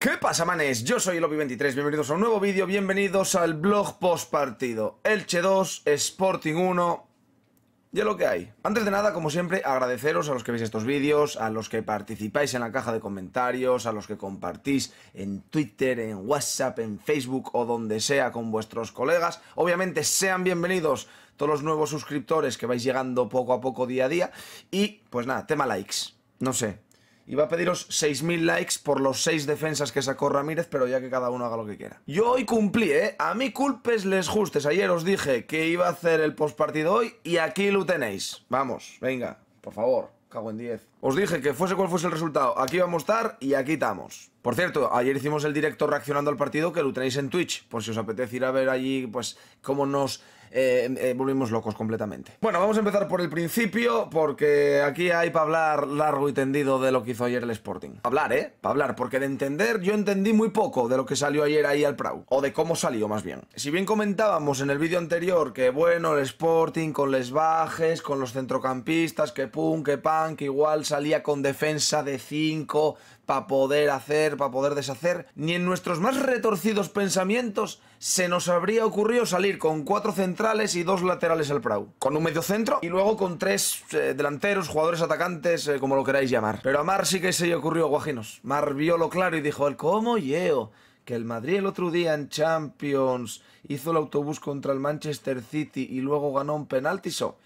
¿Qué pasa, manes? Yo soy Elopi23, bienvenidos a un nuevo vídeo, bienvenidos al blog post partido. Elche 2, Sporting 1, ya lo que hay. Antes de nada, como siempre, agradeceros a los que veis estos vídeos, a los que participáis en la caja de comentarios, a los que compartís en Twitter, en WhatsApp, en Facebook o donde sea con vuestros colegas. Obviamente sean bienvenidos todos los nuevos suscriptores que vais llegando poco a poco, día a día. Y pues nada, tema likes, no sé. Iba a pediros 6.000 likes por los 6 defensas que sacó Ramírez, pero ya que cada uno haga lo que quiera. Yo hoy cumplí, ¿eh? A mí culpes les justes. Ayer os dije que iba a hacer el postpartido hoy y aquí lo tenéis. Vamos, venga, por favor, cago en 10. Os dije que fuese cual fuese el resultado, aquí vamos a estar y aquí estamos. Por cierto, ayer hicimos el directo reaccionando al partido, que lo tenéis en Twitch, por si os apetece ir a ver allí, pues, cómo nos... volvimos locos completamente. Bueno, vamos a empezar por el principio, porque aquí hay para hablar largo y tendido de lo que hizo ayer el Sporting. Para hablar, ¿eh? Para hablar, porque de entender yo entendí muy poco de lo que salió ayer ahí al Prau, o de cómo salió más bien. Si bien comentábamos en el vídeo anterior que bueno, el Sporting con les bajes, con los centrocampistas, que pum, que pan, que igual salía con defensa de 5 para poder hacer, para poder deshacer, ni en nuestros más retorcidos pensamientos se nos habría ocurrido salir con 4 centrales y 2 laterales al Prau, con un medio centro y luego con 3 delanteros, jugadores atacantes, como lo queráis llamar. Pero a Amar sí que se le ocurrió, guajinos. Mar vio lo claro y dijo, el cómo yeo, que el Madrid el otro día en Champions hizo el autobús contra el Manchester City y luego ganó un penalti, so...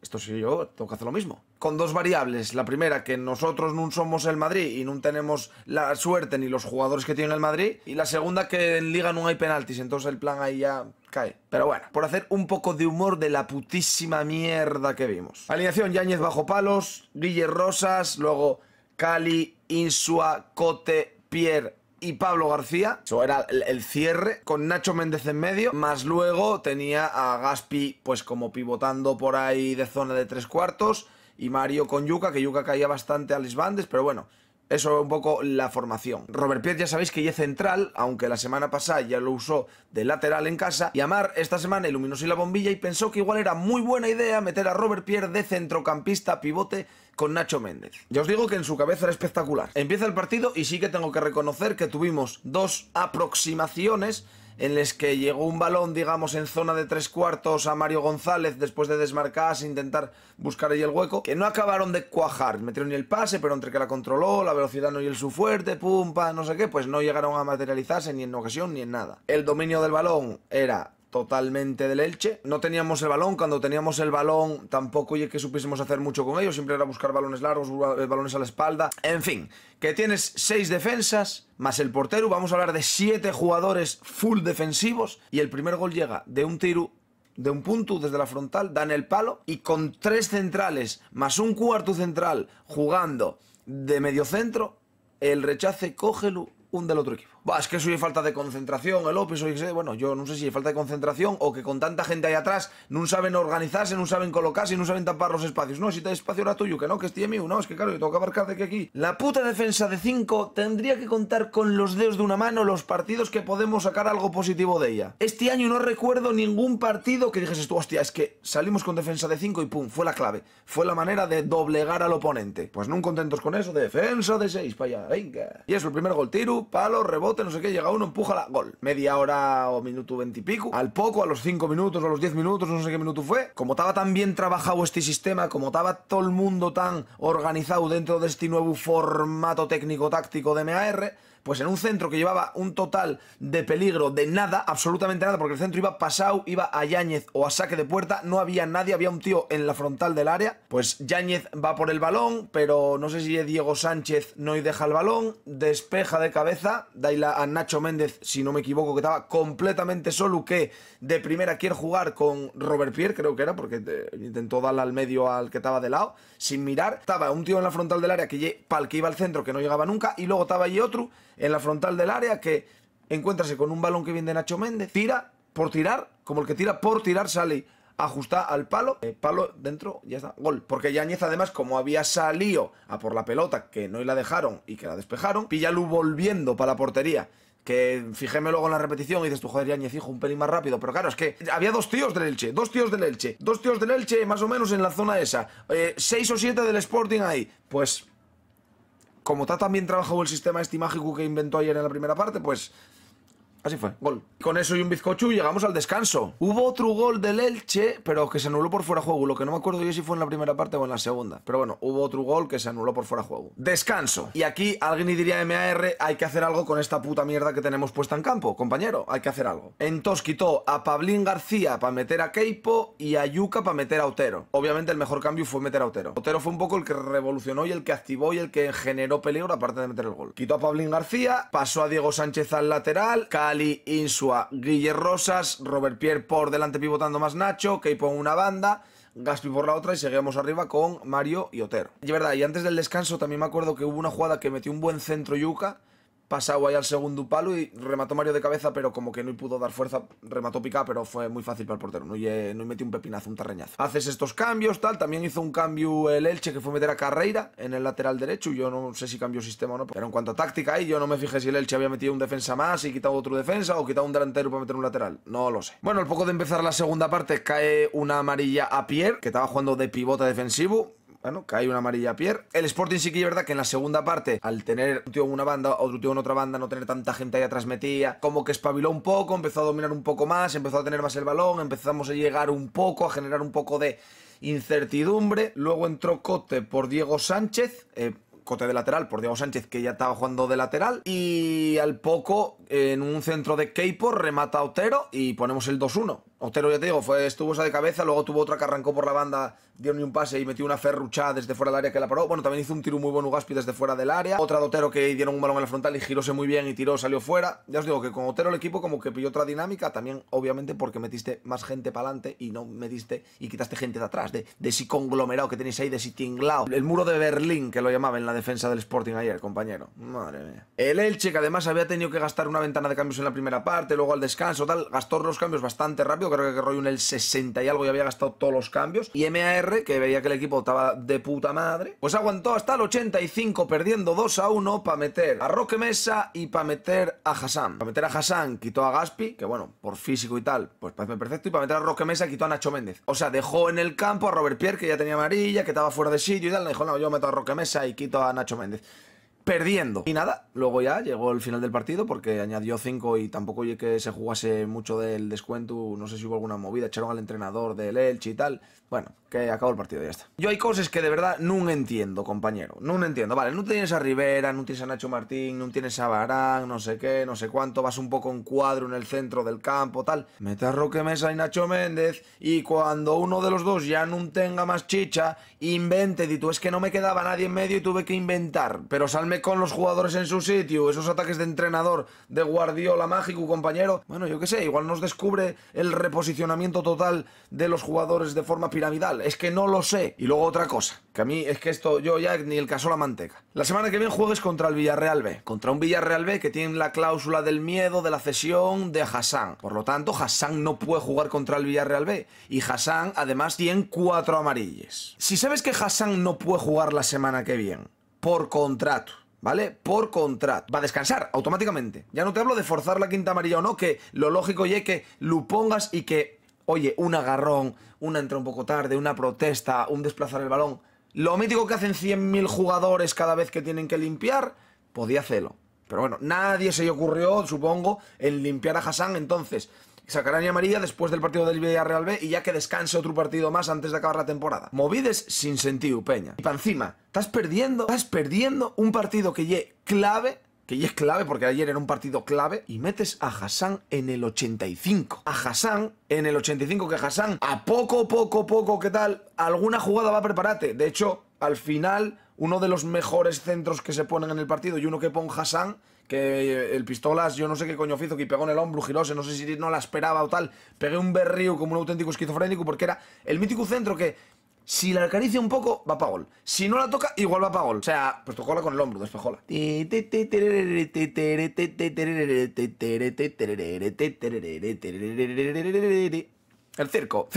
Esto sí, yo tengo que hacer lo mismo. Con 2 variables. La primera, que nosotros no somos el Madrid y no tenemos la suerte ni los jugadores que tiene el Madrid. Y la segunda, que en Liga no hay penaltis. Entonces el plan ahí ya cae. Pero bueno, por hacer un poco de humor de la putísima mierda que vimos. Alineación, Yáñez bajo palos, Guillermo Rosas, luego Cali, Insua, Cote, Pierre y Pablo García. Eso era el cierre, con Nacho Méndez en medio, más luego tenía a Gaspi pues como pivotando por ahí de zona de 3/4, y Mario con Yuca, que Yuca caía bastante a los bandes, pero bueno, eso es un poco la formación. Robert Pierre ya sabéis que ya es central, aunque la semana pasada ya lo usó de lateral en casa, y Amar esta semana iluminóse la bombilla y pensó que igual era muy buena idea meter a Robert Pierre de centrocampista pivote con Nacho Méndez. Ya os digo que en su cabeza era espectacular. Empieza el partido y sí que tengo que reconocer que tuvimos 2 aproximaciones en las que llegó un balón, digamos, en zona de 3/4 a Mario González después de desmarcarse, intentar buscar ahí el hueco, que no acabaron de cuajar. Metieron ni el pase, pero entre que la controló, la velocidad no y el su fuerte, pum, pa, no sé qué, pues no llegaron a materializarse ni en ocasión ni en nada. El dominio del balón era totalmente del Elche. No teníamos el balón, cuando teníamos el balón tampoco es que supiésemos hacer mucho con ellos, siempre era buscar balones largos, balones a la espalda, en fin, que tienes 6 defensas, más el portero, vamos a hablar de 7 jugadores full defensivos, y el primer gol llega de un tiro, de un punto desde la frontal, dan el palo, y con 3 centrales, más un cuarto central, jugando de medio centro, el rechace, cógelo, un del otro equipo. Bah, es que soy falta de concentración, el Opi, soy... Bueno, yo no sé si hay falta de concentración o que con tanta gente ahí atrás no saben organizarse, no saben colocarse, no saben tapar los espacios. No, si te espacio era tuyo, que no, que esté mío, no, es que claro, yo tengo que abarcar de que aquí. La puta defensa de 5 tendría que contar con los dedos de una mano los partidos que podemos sacar algo positivo de ella. Este año no recuerdo ningún partido que dijes tú, hostia, es que salimos con defensa de 5 y pum, fue la clave. Fue la manera de doblegar al oponente. Pues no contentos con eso, defensa de 6, para allá, venga. Y eso, el primer gol, tiro, palo, rebote, no sé qué, llega uno, empújala, gol. Media hora o minuto 20 y pico, al poco, a los 5 minutos o a los 10 minutos, no sé qué minuto fue. Como estaba tan bien trabajado este sistema, como estaba todo el mundo tan organizado dentro de este nuevo formato técnico-táctico de MAR, pues en un centro que llevaba un total de peligro de nada, absolutamente nada, porque el centro iba pasado, iba a Yáñez o a saque de puerta, no había nadie, había un tío en la frontal del área, pues Yáñez va por el balón, pero no sé si Diego Sánchez no y deja el balón, despeja de cabeza, da ahí a Nacho Méndez, si no me equivoco, que estaba completamente solo, que de primera quiere jugar con Robert Pierre, creo que era, porque intentó darla al medio al que estaba de lado, sin mirar, estaba un tío en la frontal del área, que para el que iba al centro, que no llegaba nunca, y luego estaba ahí otro, en la frontal del área, que encuéntrase con un balón que viene de Nacho Méndez, tira por tirar, como el que tira por tirar sale, ajusta al palo, palo dentro, ya está, gol. Porque Yáñez además, como había salido a por la pelota, que no la dejaron y que la despejaron, Pillalu volviendo para la portería, que fijéme luego en la repetición y dices tú, joder, Yáñez, hijo, un pelín más rápido, pero claro, es que había 2 tíos del Elche, 2 tíos del Elche, 2 tíos del Elche más o menos en la zona esa, 6 o 7 del Sporting ahí, pues... como Tata bien trabajó el sistema este mágico que inventó ayer en la primera parte, pues así fue, gol. Con eso y un bizcocho llegamos al descanso. Hubo otro gol del Elche, pero que se anuló por fuera de juego. Lo que no me acuerdo yo si fue en la primera parte o en la segunda. Pero bueno, hubo otro gol que se anuló por fuera de juego. Descanso. Y aquí alguien diría, MAR, hay que hacer algo con esta puta mierda que tenemos puesta en campo. Compañero, hay que hacer algo. Entonces quitó a Pablín García para meter a Keipo y a Yuca para meter a Otero. Obviamente el mejor cambio fue meter a Otero. Otero fue un poco el que revolucionó y el que activó y el que generó peligro aparte de meter el gol. Quitó a Pablín García, pasó a Diego Sánchez al lateral, Cali, Insua, Guillermo Rosas, Robert Pierre por delante pivotando más Nacho, Keipo en una banda, Gaspi por la otra y seguimos arriba con Mario y Otero. Y verdad, y antes del descanso también me acuerdo que hubo una jugada que metió un buen centro Yuca, pasaba ahí al segundo palo y remató Mario de cabeza, pero como que no pudo dar fuerza, remató picada, pero fue muy fácil para el portero, no metió un pepinazo, un tarreñazo. Haces estos cambios, tal, también hizo un cambio el Elche que fue meter a Carreira en el lateral derecho, yo no sé si cambió sistema o no, pero en cuanto a táctica ahí yo no me fijé si el Elche había metido un defensa más y quitado otro defensa o quitado un delantero para meter un lateral, no lo sé. Bueno, al poco de empezar la segunda parte cae una amarilla a Pierre, que estaba jugando de pivote defensivo. Bueno, cae una amarilla a Pierre. El Sporting sí que es verdad que en la segunda parte, al tener un tío en una banda, otro tío en otra banda, no tener tanta gente ahí atrás metía, como que espabiló un poco, empezó a dominar un poco más, empezó a tener más el balón, empezamos a llegar un poco, a generar un poco de incertidumbre. Luego entró Cote por Diego Sánchez, Cote de lateral por Diego Sánchez, que ya estaba jugando de lateral. Y al poco, en un centro de Keipo, remata a Otero y ponemos el 2-1. Otero, ya te digo, estuvo esa de cabeza, luego tuvo otra que arrancó por la banda, dio ni un pase y metió una ferruchada desde fuera del área que la paró. Bueno, también hizo un tiro muy bueno Gaspi desde fuera del área. Otra de Otero que dieron un balón en la frontal y giróse muy bien y tiró, salió fuera. Ya os digo que con Otero el equipo como que pilló otra dinámica, también obviamente porque metiste más gente para adelante y no metiste y quitaste gente de atrás, de ese conglomerado que tenéis ahí, de ese tinglao. El muro de Berlín, que lo llamaba en la defensa del Sporting ayer, compañero. Madre mía. El Elche, que además había tenido que gastar una ventana de cambios en la primera parte, luego al descanso, tal, gastó los cambios bastante rápido. Creo que Roy en el 60 y algo ya había gastado todos los cambios. Y MAR, que veía que el equipo estaba de puta madre, pues aguantó hasta el 85 perdiendo 2-1 para meter a Roque Mesa y para meter a Hassan. Para meter a Hassan quitó a Gaspi, que bueno, por físico y tal, pues parece perfecto. Y para meter a Roque Mesa quitó a Nacho Méndez. O sea, dejó en el campo a Robert Pierre, que ya tenía amarilla, que estaba fuera de sitio y tal. Le dijo, no, yo meto a Roque Mesa y quito a Nacho Méndez. Perdiendo. Y nada, luego ya llegó el final del partido porque añadió 5 y tampoco oye que se jugase mucho del descuento, no sé si hubo alguna movida, echaron al entrenador del Elche y tal. Bueno, que acabó el partido y ya está. Yo hay cosas que de verdad no entiendo, compañero, no entiendo. Vale, no tienes a Rivera, no tienes a Nacho Martín, no tienes a Barán, no sé qué, no sé cuánto, vas un poco en cuadro en el centro del campo, tal. Mete a Roque Mesa y Nacho Méndez y cuando uno de los dos ya no tenga más chicha, invente, y tú, es que no me quedaba nadie en medio y tuve que inventar, pero salme con los jugadores en su sitio, esos ataques de entrenador, de Guardiola mágico, compañero. Bueno, yo qué sé, igual nos descubre el reposicionamiento total de los jugadores de forma piramidal, es que no lo sé. Y luego otra cosa, que a mí es que esto, yo ya ni el caso la manteca. La semana que viene juegues contra el Villarreal B, contra un Villarreal B que tiene la cláusula del miedo de la cesión de Hassan, por lo tanto Hassan no puede jugar contra el Villarreal B y Hassan además tiene 4 amarillas. Si sabes que Hassan no puede jugar la semana que viene, por contrato, ¿vale? Por contrato. Va a descansar automáticamente. Ya no te hablo de forzar la quinta amarilla o no, que lo lógico es que lo pongas y que, oye, un agarrón, una entra un poco tarde, una protesta, un desplazar el balón. Lo mítico que hacen 100.000 jugadores cada vez que tienen que limpiar, podía hacerlo. Pero bueno, nadie se le ocurrió, supongo, en limpiar a Hassan, entonces sacarán y amarilla después del partido del Villarreal B y ya que descanse otro partido más antes de acabar la temporada. Movides sin sentido, peña. Y para encima, estás perdiendo un partido que ya es clave, porque ayer era un partido clave, y metes a Hassan en el 85. A Hassan en el 85, que Hassan a poco, ¿qué tal? Alguna jugada va a prepararte. De hecho, al final, uno de los mejores centros que se ponen en el partido y uno que pone Hassan, que el Pistolas, yo no sé qué coño hizo, que pegó en el hombro, giróse, no sé si no la esperaba o tal, pegué un berrío como un auténtico esquizofrénico porque era el mítico centro que si la acaricia un poco va para gol, si no la toca igual va para gol, o sea, pues tocóla con el hombro, despejóla. El circo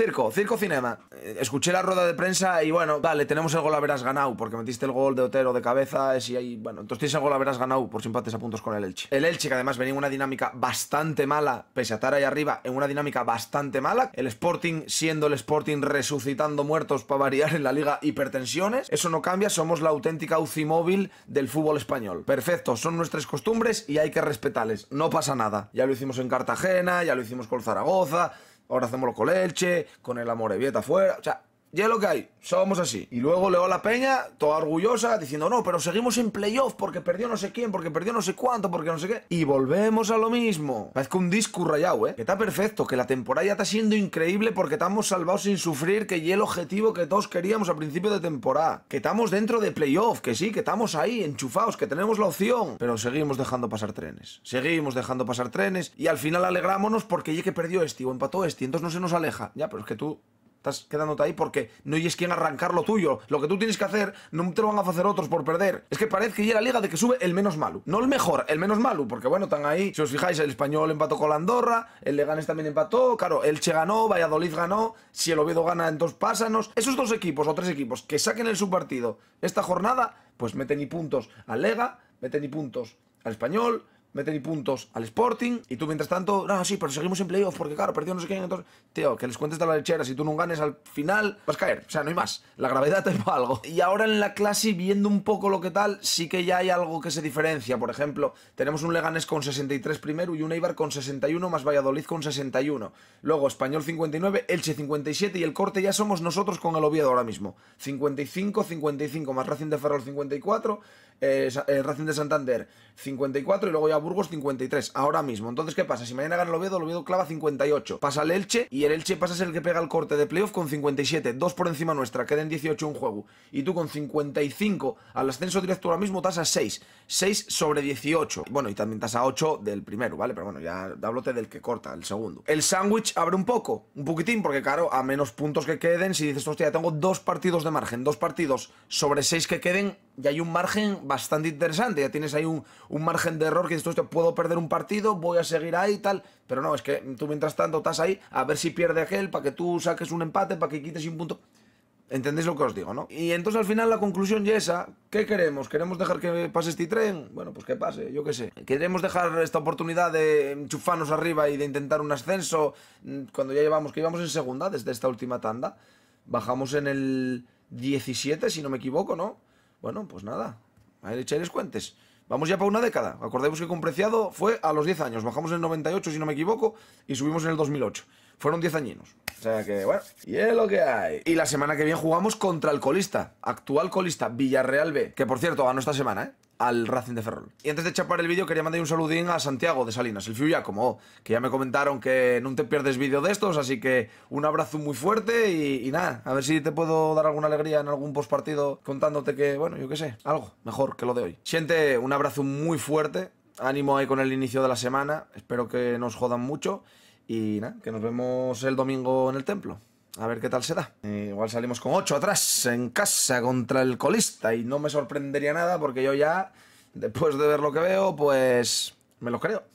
cinema. Escuché la rueda de prensa y bueno, vale, tenemos el gol, haberás ganado, porque metiste el gol de Otero de cabeza, y ahí, bueno, entonces tienes el gol, haberás ganado por si empates a puntos con el Elche. El Elche, que además venía en una dinámica bastante mala, pese a estar ahí arriba, en una dinámica bastante mala. El Sporting, siendo el Sporting, resucitando muertos para variar en la Liga, hipertensiones. Eso no cambia, somos la auténtica UCI móvil del fútbol español. Perfecto, son nuestras costumbres y hay que respetarles, no pasa nada. Ya lo hicimos en Cartagena, ya lo hicimos con Zaragoza. Ahora hacemos con Elche, con el Amorebieta afuera, o sea, ya es lo que hay, somos así. Y luego leo a la peña, toda orgullosa, diciendo no, pero seguimos en playoff porque perdió no sé quién, porque perdió no sé cuánto, porque no sé qué. Y volvemos a lo mismo. Parece un disco rayado, ¿eh? Que está perfecto, que la temporada ya está siendo increíble porque estamos salvados sin sufrir, que ya el objetivo que todos queríamos a principio de temporada. Que estamos dentro de playoff, que sí, que estamos ahí, enchufados, que tenemos la opción. Pero seguimos dejando pasar trenes. Seguimos dejando pasar trenes y al final alegrámonos porque ya que perdió este o empató este, entonces no se nos aleja. Ya, pero es que tú... estás quedándote ahí porque no hay quien arrancar lo tuyo. Lo que tú tienes que hacer no te lo van a hacer otros por perder. Es que parece que ya la liga de que sube el menos malo. No el mejor, el menos malo. Porque bueno, están ahí. Si os fijáis, el Español empató con la Andorra. El Leganés también empató. Claro, Elche ganó, Valladolid ganó. Si el Oviedo gana, entonces pásanos. Esos dos equipos o tres equipos que saquen el subpartido esta jornada, pues meten y puntos al Lega, meten y puntos al Español, meten y puntos al Sporting, y tú mientras tanto, no, sí, pero seguimos en playoff porque claro, perdió no sé quién, entonces, tío, que les cuentes de la lechera, si tú no ganes al final, vas a caer, o sea, no hay más, la gravedad te va algo. Y ahora en la clase, viendo un poco lo que tal, sí que ya hay algo que se diferencia, por ejemplo, tenemos un Leganés con 63 primero y un Eibar con 61, más Valladolid con 61, luego Español 59, Elche 57, y el corte ya somos nosotros con el Oviedo ahora mismo, 55, 55, más Racing de Ferrol 54, Racing de Santander 54, y luego ya Burgos 53, ahora mismo. Entonces, ¿qué pasa? Si mañana gana el Oviedo clava 58. Pasa el Elche y el Elche pasa a ser el que pega el corte de playoff con 57, 2 por encima nuestra, queden 18 en juego. Y tú con 55 al ascenso directo ahora mismo estás a 6, 6 sobre 18. Bueno, y también estás a 8 del primero, ¿vale? Pero bueno, ya hablote del que corta, el segundo. El sándwich abre un poco, un poquitín, porque claro, a menos puntos que queden, si dices, hostia, ya tengo 2 partidos de margen, 2 partidos sobre 6 que queden, ya hay un margen bastante interesante, ya tienes ahí un margen de error que dices, puedo perder un partido, voy a seguir ahí y tal, pero no, es que tú mientras tanto estás ahí a ver si pierde aquel, para que tú saques un empate, para que quites un punto. ¿Entendéis lo que os digo, no? Y entonces al final la conclusión ya esa, ¿qué queremos? ¿Queremos dejar que pase este tren? Bueno, pues que pase, yo qué sé. ¿Queremos dejar esta oportunidad de enchufarnos arriba y de intentar un ascenso cuando ya llevamos, que íbamos en segunda desde esta última tanda? Bajamos en el 17, si no me equivoco, ¿no? Bueno, pues nada, ahí echáis cuentes. Vamos ya para una década. Acordéis que con Preciado fue a los 10 años. Bajamos en el 98, si no me equivoco, y subimos en el 2008. Fueron 10 añinos. O sea que, bueno, y es lo que hay. Y la semana que viene jugamos contra el colista, actual colista, Villarreal B, que por cierto ganó esta semana, ¿eh? Al Racing de Ferrol. Y antes de chapar el vídeo quería mandar un saludín a Santiago de Salinas, el Fiuya, como que ya me comentaron que no te pierdes vídeo de estos, así que un abrazo muy fuerte y nada, a ver si te puedo dar alguna alegría en algún postpartido contándote que, bueno, yo qué sé, algo mejor que lo de hoy. Siente un abrazo muy fuerte, ánimo ahí con el inicio de la semana, espero que no os jodan mucho y nada, que nos vemos el domingo en el templo. A ver qué tal se da. Igual salimos con 8 atrás en casa contra el colista y no me sorprendería nada porque yo ya, después de ver lo que veo, pues me lo creo.